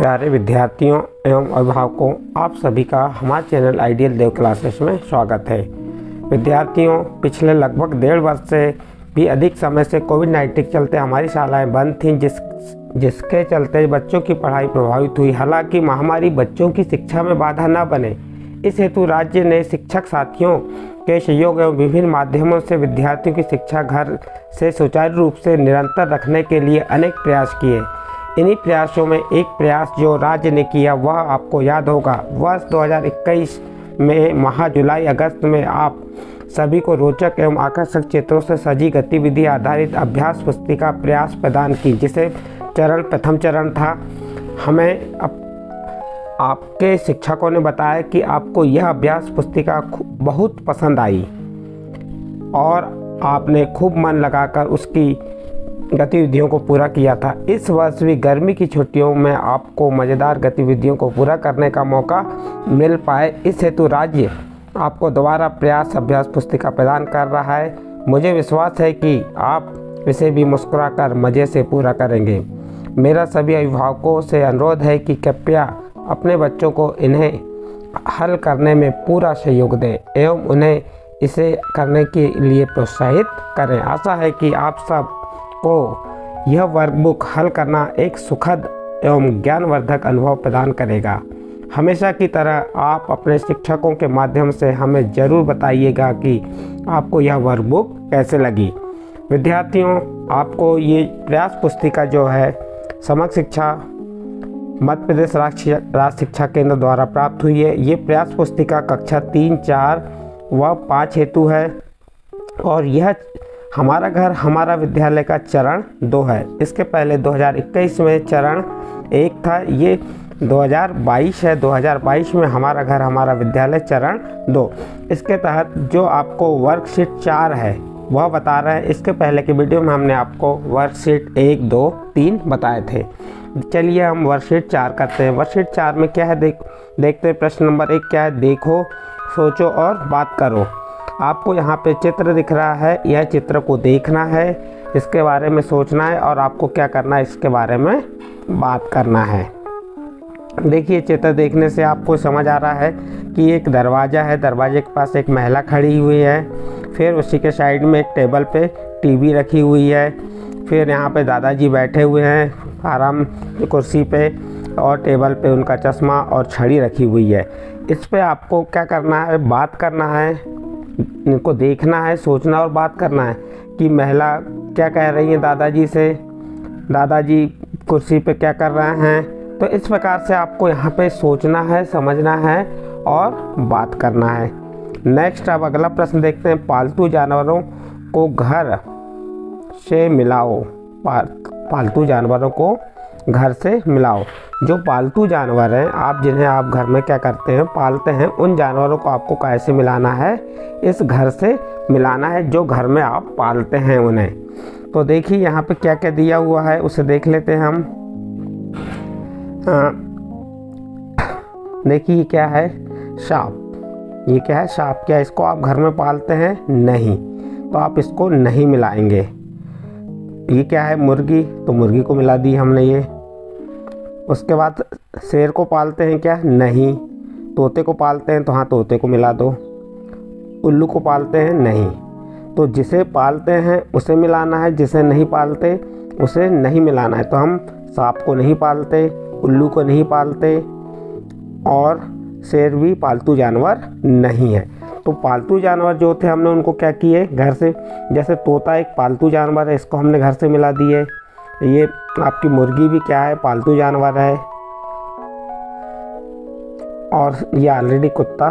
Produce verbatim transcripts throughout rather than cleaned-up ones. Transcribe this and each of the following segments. प्यारे विद्यार्थियों एवं अभिभावकों, आप सभी का हमारे चैनल आइडियल देव क्लासेस में स्वागत है। विद्यार्थियों, पिछले लगभग डेढ़ वर्ष से भी अधिक समय से कोविड उन्नीस के चलते हमारी शालाएं बंद थीं, जिस जिसके चलते बच्चों की पढ़ाई प्रभावित हुई। हालांकि महामारी बच्चों की शिक्षा में बाधा न बने, इस हेतु राज्य ने शिक्षक साथियों के सहयोग एवं विभिन्न माध्यमों से विद्यार्थियों की शिक्षा घर से सुचारू रूप से निरंतर रखने के लिए अनेक प्रयास किए। इन्हीं प्रयासों में एक प्रयास जो राज्य ने किया वह आपको याद होगा। वर्ष दो हज़ार इक्कीस में माह जुलाई अगस्त में आप सभी को रोचक एवं आकर्षक क्षेत्रों से सजी गतिविधि आधारित अभ्यास पुस्तिका प्रयास प्रदान की, जिसे चरण प्रथम चरण था। हमें अब आपके शिक्षकों ने बताया कि आपको यह अभ्यास पुस्तिका बहुत पसंद आई और आपने खूब मन लगाकर उसकी गतिविधियों को पूरा किया था। इस वर्ष भी गर्मी की छुट्टियों में आपको मज़ेदार गतिविधियों को पूरा करने का मौका मिल पाए, इस हेतु राज्य आपको दोबारा प्रयास अभ्यास पुस्तिका प्रदान कर रहा है। मुझे विश्वास है कि आप इसे भी मुस्कुराकर मज़े से पूरा करेंगे। मेरा सभी अभिभावकों से अनुरोध है कि कृपया अपने बच्चों को इन्हें हल करने में पूरा सहयोग दें एवं उन्हें इसे करने के लिए प्रोत्साहित करें। आशा है कि आप सब को यह वर्कबुक हल करना एक सुखद एवं ज्ञानवर्धक अनुभव प्रदान करेगा। हमेशा की तरह आप अपने शिक्षकों के माध्यम से हमें ज़रूर बताइएगा कि आपको यह वर्कबुक कैसे लगी। विद्यार्थियों, आपको ये प्रयास पुस्तिका जो है समग्र शिक्षा मध्य प्रदेश राज्य शिक्षा केंद्र द्वारा प्राप्त हुई है। ये प्रयास पुस्तिका कक्षा तीन चार व पाँच हेतु है और यह हमारा घर हमारा विद्यालय का चरण दो है। इसके पहले दो हज़ार इक्कीस में चरण एक था, ये दो हज़ार बाईस है। दो हज़ार बाईस में हमारा घर हमारा विद्यालय चरण दो। इसके तहत जो आपको वर्कशीट चार है वह बता रहे हैं। इसके पहले के वीडियो में हमने आपको वर्कशीट एक दो तीन बताए थे। चलिए हम वर्कशीट चार करते हैं। वर्कशीट चार में क्या है देख देखते हैं। प्रश्न नंबर एक क्या है, देखो, सोचो और बात करो। आपको यहाँ पे चित्र दिख रहा है, यह चित्र को देखना है, इसके बारे में सोचना है और आपको क्या करना है इसके बारे में बात करना है। देखिए, चित्र देखने से आपको समझ आ रहा है कि एक दरवाज़ा है, दरवाजे के पास एक महिला खड़ी हुई है, फिर उसी के साइड में एक टेबल पे टीवी रखी हुई है, फिर यहाँ पे दादाजी बैठे हुए हैं आराम कुर्सी पे और टेबल पे उनका चश्मा और छड़ी रखी हुई है। इस पर आपको क्या करना है, बात करना है, इनको देखना है, सोचना और बात करना है कि महिला क्या कह रही है दादाजी से, दादाजी कुर्सी पे क्या कर रहे हैं। तो इस प्रकार से आपको यहाँ पे सोचना है, समझना है और बात करना है। नेक्स्ट अब अगला प्रश्न देखते हैं, पालतू जानवरों को घर से मिलाओ। पालतू जानवरों को घर से मिलाओ। जो पालतू जानवर हैं आप, जिन्हें आप घर में क्या करते हैं, पालते हैं, उन जानवरों को आपको कैसे मिलाना है, इस घर से मिलाना है जो घर में आप पालते हैं उन्हें। तो देखिए यहाँ पे क्या क्या दिया हुआ है उसे देख लेते हैं हम। देखिए क्या है, सांप। ये क्या है, सांप। क्या इसको आप घर में पालते हैं? नहीं, तो आप इसको नहीं मिलाएंगे। ये क्या है, मुर्गी। तो मुर्गी को मिला दी हमने। ये उसके बाद शेर को पालते हैं क्या? नहीं। तोते को पालते हैं, तो हाँ तोते को मिला दो। उल्लू को पालते हैं? नहीं, तो जिसे पालते हैं उसे मिलाना है, जिसे नहीं पालते उसे नहीं मिलाना है। तो हम सांप को नहीं पालते, उल्लू को नहीं पालते और शेर भी पालतू जानवर नहीं है। तो पालतू जानवर जो थे हमने उनको क्या किए, घर से। जैसे तोता एक पालतू जानवर है, इसको हमने घर से मिला दिए। ये आपकी मुर्गी भी क्या है, पालतू जानवर है और ये ऑलरेडी कुत्ता।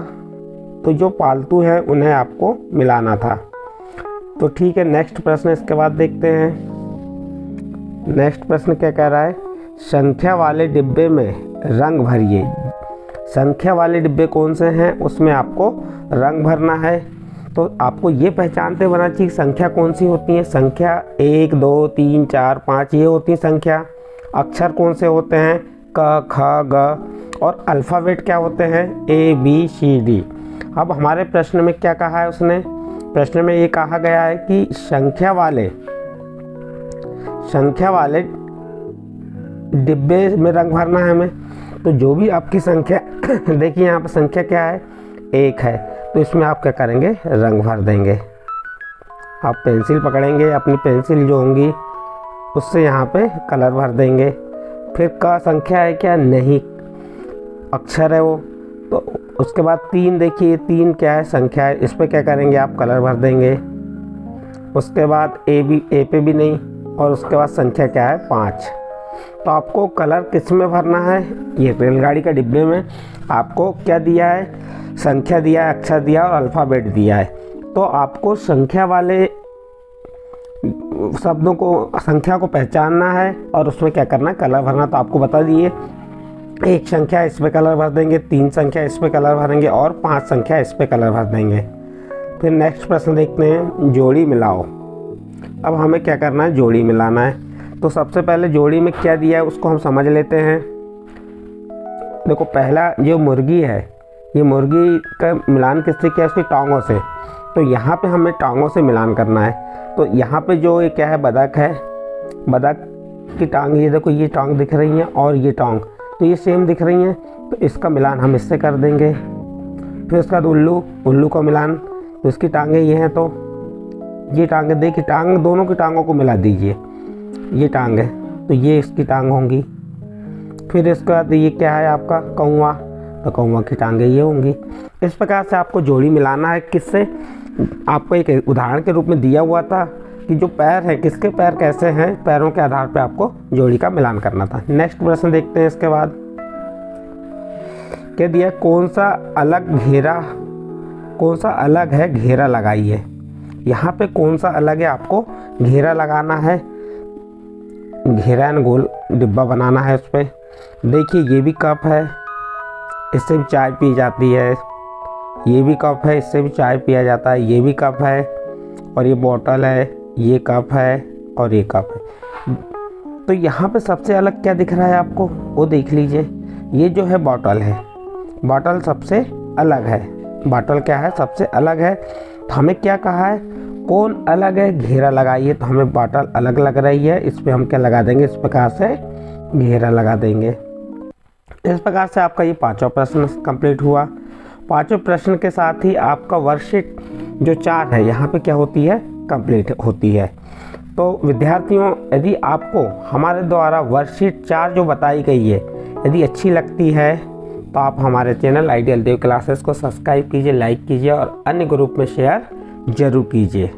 तो जो पालतू है उन्हें आपको मिलाना था। तो ठीक है, नेक्स्ट प्रश्न इसके बाद देखते हैं। नेक्स्ट प्रश्न क्या कह रहा है, संख्या वाले डिब्बे में रंग भरिए। संख्या वाले डिब्बे कौन से हैं, उसमें आपको रंग भरना है। तो आपको ये पहचानते होना चाहिए संख्या कौन सी होती है। संख्या एक दो तीन चार पाँच ये होती है संख्या। अक्षर कौन से होते हैं, क ख ग, और अल्फ़ाबेट क्या होते हैं, ए बी सी डी। अब हमारे प्रश्न में क्या कहा है उसने, प्रश्न में ये कहा गया है कि संख्या वाले संख्या वाले डिब्बे में रंग भरना है हमें, तो जो भी आपकी संख्या देखिए यहाँ पर संख्या क्या है, एक है, तो इसमें आप क्या करेंगे रंग भर देंगे। आप पेंसिल पकड़ेंगे, अपनी पेंसिल जो होंगी उससे यहाँ पे कलर भर देंगे। फिर का संख्या है क्या, नहीं अक्षर है वो, तो उसके बाद तीन, देखिए तीन क्या है संख्या है, इस पर क्या करेंगे आप कलर भर देंगे। उसके बाद ए भी, ए पे भी नहीं, और उसके बाद संख्या क्या है पाँच। तो आपको कलर किस में भरना है, ये रेलगाड़ी का डिब्बे में आपको क्या दिया है, संख्या दिया है, अक्षर दिया और अल्फ़ाबेट दिया है। तो आपको संख्या वाले शब्दों को, संख्या को पहचानना है और उसमें क्या करना है कलर भरना। तो आपको बता दिए एक संख्या इस पे कलर भर देंगे, तीन संख्या इस पे कलर भरेंगे और पांच संख्या इस पे कलर भर देंगे। फिर नेक्स्ट प्रश्न देखते हैं, जोड़ी मिलाओ। अब हमें क्या करना है, जोड़ी मिलाना है। तो सबसे पहले जोड़ी में क्या दिया है उसको हम समझ लेते हैं। देखो पहला जो मुर्गी है, ये मुर्गी का मिलान किससे किया, उसकी टांगों से, तो यहाँ पे हमें टांगों से मिलान करना है। तो यहाँ पे जो ये क्या है बदक है, बदक की टांग, ये देखो ये टांग दिख रही है और ये टांग, तो ये सेम दिख रही हैं, तो इसका मिलान हम इससे कर देंगे। फिर उसके बाद उल्लू, उल्लू का मिलान, तो इसकी टांगें ये हैं, तो ये टांगें, देखिए टांग दोनों की टांगों को मिला दीजिए, ये टांग है तो ये इसकी टांग होंगी। फिर इसके बाद ये क्या है आपका कौवा, तो कौवा की टांगें ये होंगी। इस प्रकार से आपको जोड़ी मिलाना है। किससे, आपको एक उदाहरण के रूप में दिया हुआ था कि जो पैर है किसके पैर कैसे हैं, पैरों के आधार पर आपको जोड़ी का मिलान करना था। नेक्स्ट प्रश्न देखते हैं, इसके बाद क्या दिया, कौन सा अलग घेरा, कौन सा अलग है घेरा लगाइए। यहाँ पे कौन सा अलग है, आपको घेरा लगाना है, घेरा एंड गोल डिब्बा बनाना है। उस पर देखिए ये भी कप है, इससे भी चाय पी जाती है, ये भी कप है, इससे भी चाय पिया जाता है, ये भी कप है और ये बॉटल है, ये कप है और ये कप है। तो यहाँ पे सबसे अलग क्या दिख रहा है आपको, वो देख लीजिए, ये जो है बॉटल है, बॉटल सबसे अलग है, बॉटल क्या है सबसे अलग है। तो हमें क्या कहा है, कौन अलग है घेरा लगाइए, तो हमें बॉटल अलग लग रही है, इस पर हम क्या लगा देंगे, इस प्रकार से घेरा लगा देंगे। इस प्रकार से आपका ये पाँचों प्रश्न कंप्लीट हुआ। पाँचों प्रश्न के साथ ही आपका वर्कशीट जो चार्ट है यहाँ पे क्या होती है, कंप्लीट होती है। तो विद्यार्थियों यदि आपको हमारे द्वारा वर्कशीट चार्ट जो बताई गई है यदि अच्छी लगती है तो आप हमारे चैनल आइडियल देव क्लासेस को सब्सक्राइब कीजिए, लाइक कीजिए और अन्य ग्रुप में शेयर ज़रूर कीजिए।